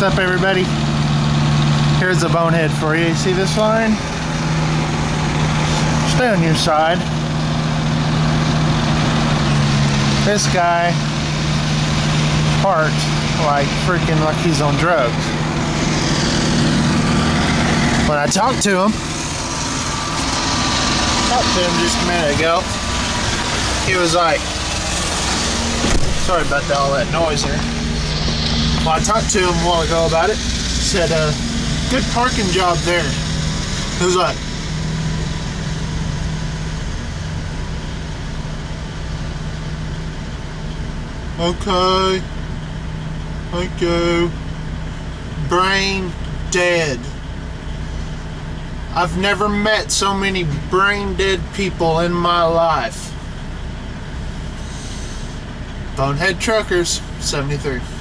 What's up, everybody? Here's a bonehead for you. You see this line? Stay on your side. This guy parked like he's on drugs. When I talked to him just a minute ago, he was like, sorry about all that noise here. Well, I talked to him a while ago about it. He said, good parking job there. He was like, okay, thank you. Brain dead. I've never met so many brain dead people in my life. Bonehead Truckers, 73.